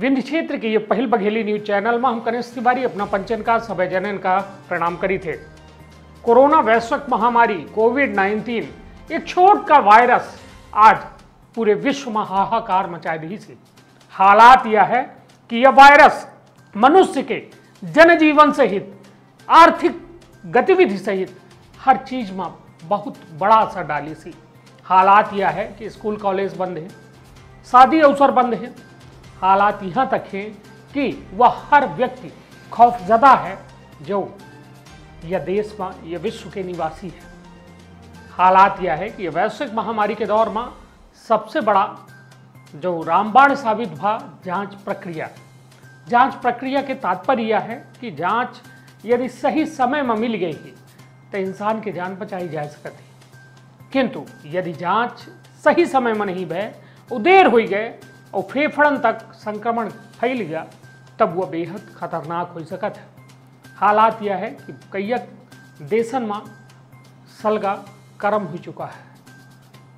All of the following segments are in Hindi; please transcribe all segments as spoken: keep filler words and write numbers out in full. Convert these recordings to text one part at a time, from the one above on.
विंध्य क्षेत्र के ये पहल बघेली न्यूज चैनल में हम कनिष्क तिवारी अपना पंचन का सभय जनन का प्रणाम करी थे। कोरोना वैश्विक महामारी कोविड नाइन्टीन एक छोट का वायरस आज पूरे विश्व में हाहाकार मचाए दी थी। हालात यह है कि यह वायरस मनुष्य के जनजीवन सहित आर्थिक गतिविधि सहित हर चीज में बहुत बड़ा असर डाली सी। हालात यह है कि स्कूल कॉलेज बंद है, शादी अवसर बंद है। हालात यहाँ तक है कि वह हर व्यक्ति खौफजदा है जो यह देश में यह विश्व के निवासी है। हालात यह है कि वैश्विक महामारी के दौर में सबसे बड़ा जो रामबाण साबित भा जांच प्रक्रिया। जांच प्रक्रिया के तात्पर्य यह है कि जांच यदि सही समय में मिल गई है तो इंसान के जान बचाई जा सकती, किंतु यदि जांच सही समय में नहीं भय और देर हो गए और फेफड़न तक संक्रमण फैल गया तब वह बेहद खतरनाक हो सकता है। हालात यह है कि कई देशन में सलगा कर्म हो चुका है।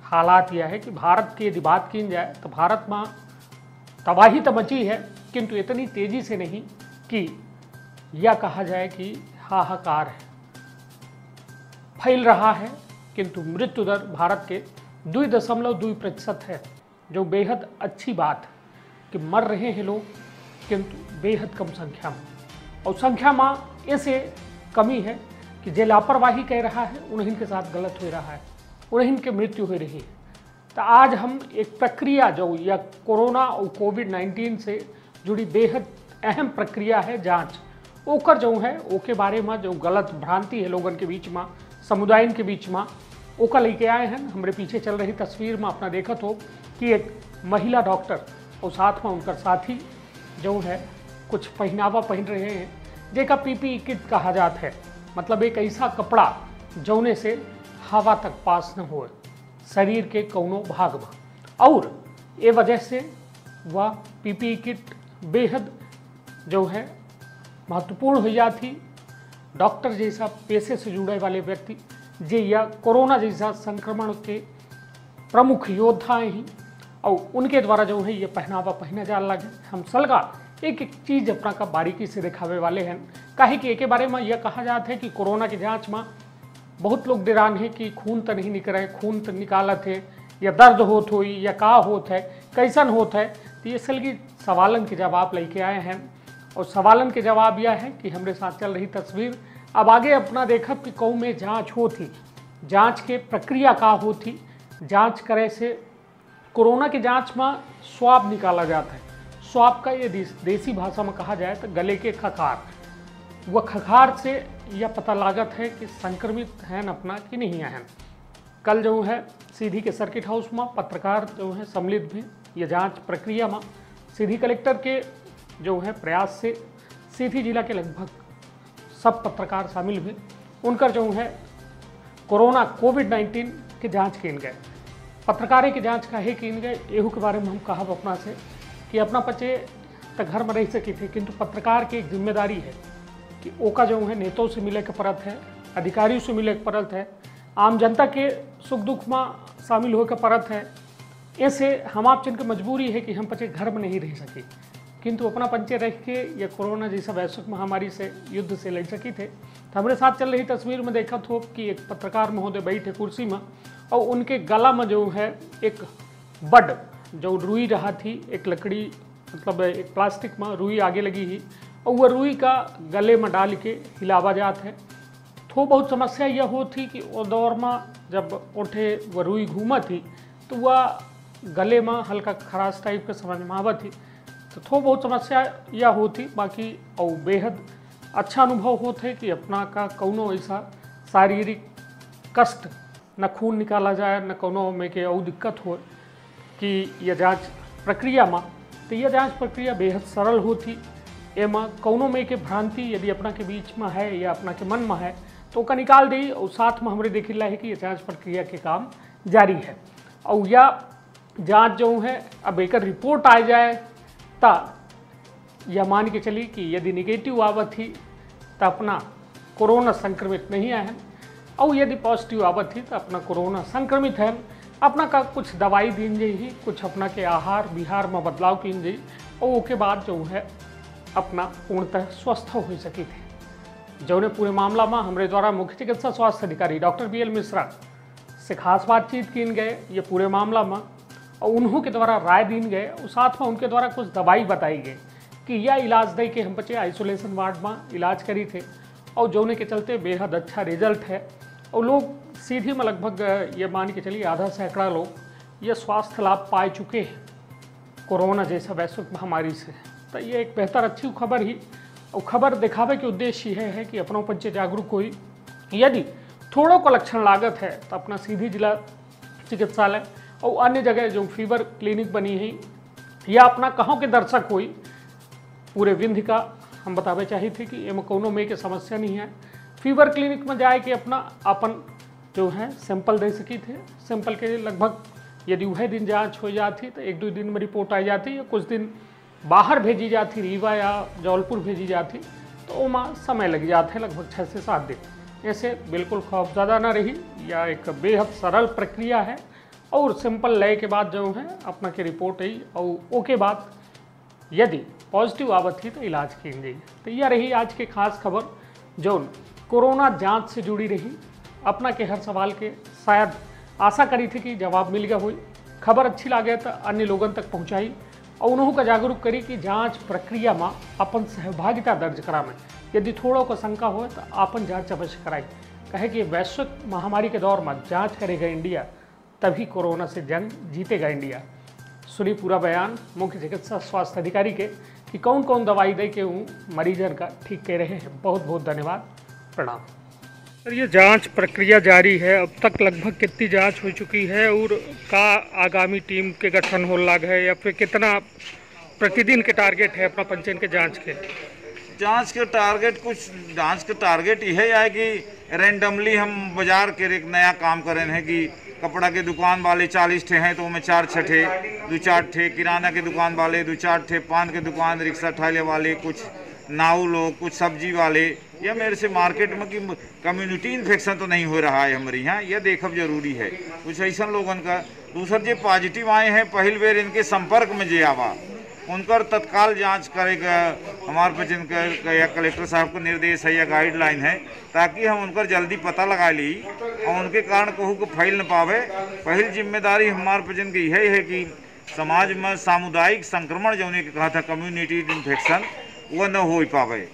हालात यह है कि भारत की यदि बात की जाए तो भारत में तबाही तो मची है, किंतु इतनी तेज़ी से नहीं कि यह कहा जाए कि हाहाकार है। फैल रहा है, किंतु मृत्यु दर भारत के दो दशमलव दो प्रतिशत है, जो बेहद अच्छी बात कि मर रहे हैं लोग, किंतु बेहद कम संख्या में। और संख्या में ऐसे कमी है कि जे लापरवाही कह रहा है उन्हीं के साथ गलत हो रहा है, उन्हीं के मृत्यु हो रही है। तो आज हम एक प्रक्रिया जो या कोरोना और कोविड नाइन्टीन से जुड़ी बेहद अहम प्रक्रिया है जांच, ओकर जो है ओके बारे में जो गलत भ्रांति है लोगों के बीच में, समुदाय के बीच में, ओका लेके आए हैं। हमरे पीछे चल रही तस्वीर में अपना देखत हो कि एक महिला डॉक्टर और साथ में उनका साथी जो है कुछ पहनावा पहन रहे हैं जेका पीपीई किट कहा जाता है, मतलब एक ऐसा कपड़ा जौने से हवा तक पास न हो शरीर के कौनो भाग में, और ये वजह से वह पीपीई किट बेहद जो है महत्वपूर्ण हो जाती। डॉक्टर जैसा पेशे से जुड़े वाले व्यक्ति जे या कोरोना जैसा संक्रमण के प्रमुख योद्धाएँ हैं और उनके द्वारा जो है ये पहनावा पहना जा लगे। हम सलगा एक एक चीज़ अपना का बारीकी से दिखावे वाले हैं, काहे कि एक बारे में यह कहा जाता है कि कोरोना की जांच में बहुत लोग डरान है कि खून तो नहीं निकले, खून तो निकालत है या दर्द होत हो या का होत है, कैसन होत है। तो ये सलगी सवालन के जवाब लेके आए हैं और सवालन के जवाब यह है कि हमारे साथ चल रही तस्वीर। अब आगे अपना देखब कि कौ में जाँच होती, जाँच के प्रक्रिया का होती, जांच करे से कोरोना के जांच में स्वाब निकाला जाता है। स्वाब का ये देसी भाषा में कहा जाए तो गले के खखार, वह खखार से यह पता लागत है कि संक्रमित हैं अपना कि नहीं हैं। कल जो है सीधी के सर्किट हाउस में पत्रकार जो है सम्मिलित भी ये जांच प्रक्रिया में सीधी कलेक्टर के जो है प्रयास से सीधी जिला के लगभग सब पत्रकार शामिल हुए, उनका जो है कोरोना कोविड नाइन्टीन के जांच किन गए, पत्रकारे के जांच काहे किन गए, एहू के बारे में हम कहब अपना से कि अपना बच्चे तक घर में रह सके थे, किंतु पत्रकार की एक जिम्मेदारी है कि ओका जो है नेताओं से मिले के परत है, अधिकारियों से मिले के परत है, आम जनता के सुख दुख में शामिल होकर परत है। ऐसे हम आप जिनकी मजबूरी है कि हम बच्चे घर में नहीं रह सके, किंतु अपना पंचे रह के या कोरोना जैसा वैश्विक महामारी से युद्ध से लड़ सके थे। तो हमारे साथ चल रही तस्वीर में देखा थो कि एक पत्रकार महोदय बैठे कुर्सी में और उनके गला में जो है एक बड जो रुई रहा थी, एक लकड़ी मतलब एक प्लास्टिक में रुई आगे लगी ही और वह रुई का गले में डाल के हिलावा जात है। तो बहुत समस्या यह हो थी कि वो दौर में जब उठे वह रुई घूमा थी तो वह गले में हल्का खराश टाइप का समझ में आवा थी, तो थो बहुत समस्या यह होती। बाकी और बेहद अच्छा अनुभव होते कि अपना का कौनो ऐसा शारीरिक कष्ट न खून निकाला जाए न कौनो में के और दिक्कत हो कि यह जांच प्रक्रिया में। तो यह जांच प्रक्रिया बेहद सरल होती, एमा कौनो में के भ्रांति यदि अपना के बीच में है या अपना के मन में है तो का निकाल दी और साथ में हमरे देखिला है कि यह जांच प्रक्रिया के काम जारी है। और यह जांच जो है अब एक रिपोर्ट आ जाए ता यह मान के चली कि यदि निगेटिव आवत थी तो अपना कोरोना संक्रमित नहीं है, और यदि पॉजिटिव आवत थी तो अपना कोरोना संक्रमित है। अपना का कुछ दवाई दीन जाइए, कुछ अपना के आहार विहार में बदलाव कीन जाइए और उसके बाद जो है अपना पूर्णतः स्वस्थ हो सकी थे। जौने पूरे मामला में हमरे द्वारा मुख्य चिकित्सा स्वास्थ्य अधिकारी डॉक्टर बी एल मिश्रा से खास बातचीत कीन गए ये पूरे मामला में, और उन्हों के द्वारा राय दीन गए और साथ में उनके द्वारा कुछ दवाई बताई गई कि यह इलाज दे के हम बच्चे आइसोलेशन वार्ड में इलाज करी थे और जोने के चलते बेहद अच्छा रिजल्ट है और लोग सीधी में लगभग ये मान के चलिए आधा सैकड़ा लोग ये स्वास्थ्य लाभ पाए चुके हैं कोरोना जैसा वैश्विक महामारी से। तो ये एक बेहतर अच्छी खबर ही और खबर दिखावे के उद्देश्य यह है कि अपनों पंचे जागरूक हुई। यदि थोड़ों को लक्षण लागत है तो अपना सीधी जिला चिकित्सालय और अन्य जगह जो फीवर क्लिनिक बनी है या अपना कहों के दर्शक हुई पूरे विंध्य का हम बतावे चाहिए थे कि एम कोनो में के समस्या नहीं है। फीवर क्लिनिक में जाए कि अपना अपन जो है सैंपल दे सकी थे। सैंपल के लगभग यदि वह दिन जांच हो जाती तो एक दो दिन में रिपोर्ट आ जाती या कुछ दिन बाहर भेजी जाती, रीवा या जौलपुर भेजी जाती तो वो माँ समय लग जाते लगभग छः से सात दिन। ऐसे बिल्कुल खौफ ज़्यादा ना रही, या एक बेहद सरल प्रक्रिया है और सिंपल लय के बाद जो है अपना के रिपोर्ट आई और ओके बाद यदि पॉजिटिव आवत ही तो इलाज किए जाइए। तो यह रही आज की खास खबर जो कोरोना जांच से जुड़ी रही। अपना के हर सवाल के शायद आशा करी थी कि जवाब मिल गया हुई। खबर अच्छी लगे तो अन्य लोगों तक पहुंचाई और उन्हों का जागरूक करी कि जांच प्रक्रिया में अपन सहभागिता दर्ज करा में यदि थोड़ों को शंका हो तो अपन जांच अवश्य कराई। कहे कि वैश्विक महामारी के दौर में जाँच करेगा इंडिया तभी कोरोना से जंग जीतेगा इंडिया। सुनी पूरा बयान मुख्य चिकित्सा स्वास्थ्य अधिकारी के कि कौन कौन दवाई दे के मरीजन का ठीक कह रहे हैं। बहुत बहुत धन्यवाद, प्रणाम। सर, ये जांच प्रक्रिया जारी है, अब तक लगभग कितनी जांच हो चुकी है और का आगामी टीम के गठन हो लगा है या फिर कितना प्रतिदिन के टारगेट है अपना पंचायत के जांच के? जांच के टारगेट कुछ जांच के टारगेट यही है कि रेंडमली हम बाजार के एक नया काम कर रहे हैं कि कपड़ा के दुकान वाले चालीस ठे हैं तो उनमें चार छठे दो चार ठे किराना के दुकान वाले दो चार ठे पान के दुकान रिक्शा ठाले वाले कुछ नाव लोग कुछ सब्जी वाले या मेरे से मार्केट में कि कम्युनिटी इन्फेक्शन तो नहीं हो रहा है हमारे यहाँ, यह देखब जरूरी है। कुछ ऐसा लोगन का दूसर जो पॉजिटिव आए हैं पहली बेर इनके संपर्क में जे आवा उनकर तत्काल जांच करेगा हमारे पेशेंट या कलेक्टर साहब को निर्देश है या गाइडलाइन है ताकि हम उनका जल्दी पता लगा ली और उनके कारण कहूँ को फैल न पावे। पहली जिम्मेदारी हमारे पेशेंट की यही है कि समाज में सामुदायिक संक्रमण जो उन्हें कहा था कम्युनिटी इन्फेक्शन वह न हो पावे।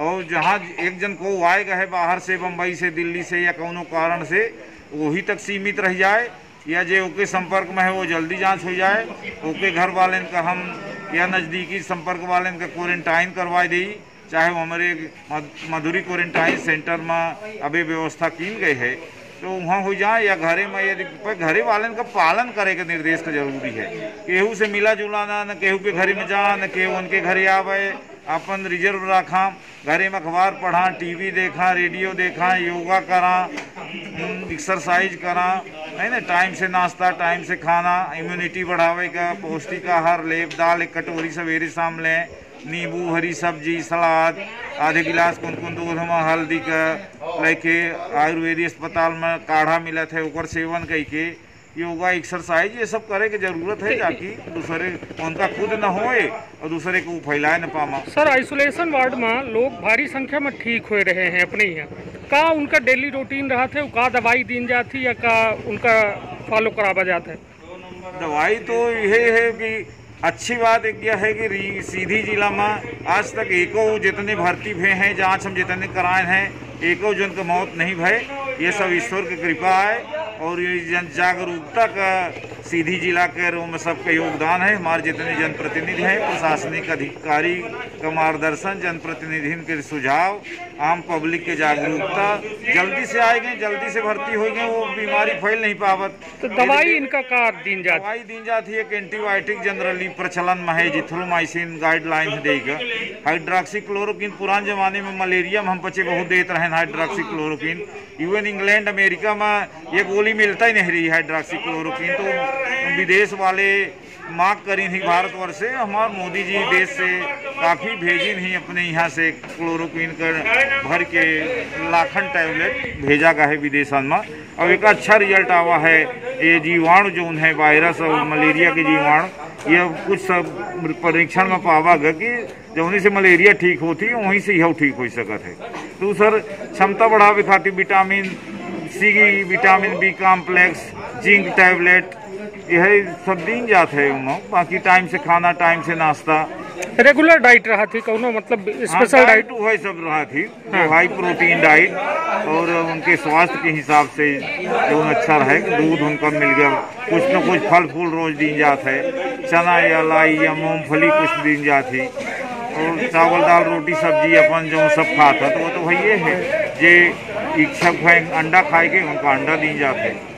और जहाँ एक जन को आएगा है बाहर से बम्बई से दिल्ली से या कोनो कारण से वही तक सीमित रह जाए या जो उसके संपर्क में है वो जल्दी जाँच हो जाए। उसके घर वाले का हम या नज़दीकी संपर्क वाले इनका क्वारंटाइन करवा दी, चाहे वो हमारे मधुरी क्वारंटाइन सेंटर में अभी व्यवस्था की गई है तो वहाँ हो जाए या घरे में, यदि घरे वाले का पालन करे के निर्देश का जरूरी है। केहू से मिला जुलाना न, केहू के घरे में जा न, केहू उनके घरे आवे। अपन रिजर्व रखा, घरे में अखबार पढ़ा, टीवी देखा, रेडियो देखा, योगा करा, एक्सरसाइज करा, नहीं ना, टाइम से नाश्ता, टाइम से खाना, इम्यूनिटी बढ़ावे का पौष्टिक आहार लेब, दाल एक कटोरी सवेरे शाम लें, नींबू, हरी सब्जी, सलाद, आधे गिलास कुन कुन दूध में हल्दी का लेके आयुर्वेदिक अस्पताल में काढ़ा मिलत है ओकर सेवन करके योगा एक्सरसाइज ये सब करे की जरूरत है ताकि दूसरे उनका खुद न होए और दूसरे को फैलाए न पामा। सर, आइसोलेशन वार्ड में लोग भारी संख्या में ठीक हो रहे हैं अपने यहाँ, का उनका डेली रूटीन रहा थे, का दवाई दीन जाती या का उनका फॉलो करावा जाता है? दवाई तो यह है कि अच्छी बात यह है कि सीधी जिला में आज तक एको जितने भर्ती भे हैं, जांच हम जितने कराए हैं, एको जन का मौत नहीं भय। ये सब ईश्वर की कृपा है और ये जन जागरूकता का सीधी जिला के रूप में सबका योगदान है। हमारे जितने जनप्रतिनिधि हैं, प्रशासनिक अधिकारी का मार्गदर्शन, जनप्रतिनिधियों के सुझाव, आम पब्लिक के जागरूकता, जल्दी से आए गए, जल्दी से भर्ती हो गए, वो बीमारी फैल नहीं पावत। तो दवाई इनका कार दीन जाती दवाई दीन जाती है कि एंटीबायोटिक जनरली प्रचलन में है, जिथ्रोमाइसिन गाइडलाइन देगा। हाइड्रोक्सी क्लोरोकिन पुराने जमाने में मलेरिया में हम बच्चे बहुत देते रहे hydroxychloroquine. Even England America में ये गोली मिलता ही नहीं रही हाइड्रोक्सी क्लोरोकिन, तो विदेश वाले मांग करी थी भारतवर्ष से। हमारे मोदी जी देश से काफ़ी भेजी नहीं, अपने यहाँ से क्लोरोक्विन कर भर के लाखन टैबलेट भेजा गया है विदेशन में और एक अच्छा रिजल्ट आवा है। ये जीवाणु जो है वायरस और मलेरिया के जीवाणु ये कुछ सब परीक्षण में पावा गया कि जौनी से मलेरिया ठीक होती है वहीं से यह ठीक हो सकत है। दूसर क्षमता बढ़ावे खातिर vitamin C, vitamin B complex, zinc tablet यह सब दिन जात है। बाकी टाइम से खाना, टाइम से नाश्ता, रेगुलर डाइट रहा थी कोनो मतलब स्पेशल डाइट वही सब रहा थी जो हाई प्रोटीन डाइट और उनके स्वास्थ्य के हिसाब से जो अच्छा रहे। दूध उनका मिल गया, कुछ न कुछ फल फूल रोज दिन जात है, चना या लाई या मूंगफली कुछ दिन जात है और चावल दाल रोटी सब्जी अपन जो सब खाता तो वो तो वही है। जे इच्छुक है अंडा खाए के उनका अंडा दी जाते है।